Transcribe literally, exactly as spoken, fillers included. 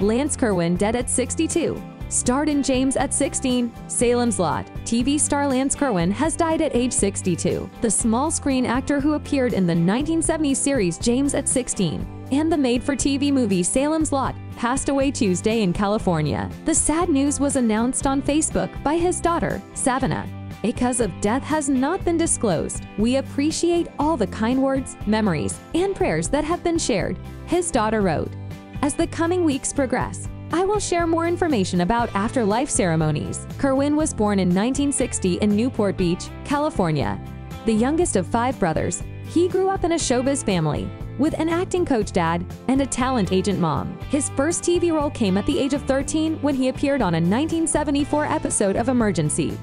Lance Kerwin dead at sixty-two. Starred in James at sixteen, Salem's Lot. T V star Lance Kerwin has died at age sixty-two. The small screen actor who appeared in the nineteen seventies series James at sixteen and the made-for-T V movie Salem's Lot passed away Tuesday in California. The sad news was announced on Facebook by his daughter, Savannah. A cause of death has not been disclosed. We appreciate all the kind words, memories, and prayers that have been shared, his daughter wrote. As the coming weeks progress, I will share more information about afterlife ceremonies. Kerwin was born in nineteen sixty in Newport Beach, California. The youngest of five brothers, he grew up in a showbiz family with an acting coach dad and a talent agent mom. His first T V role came at the age of thirteen when he appeared on a nineteen seventy-four episode of Emergency.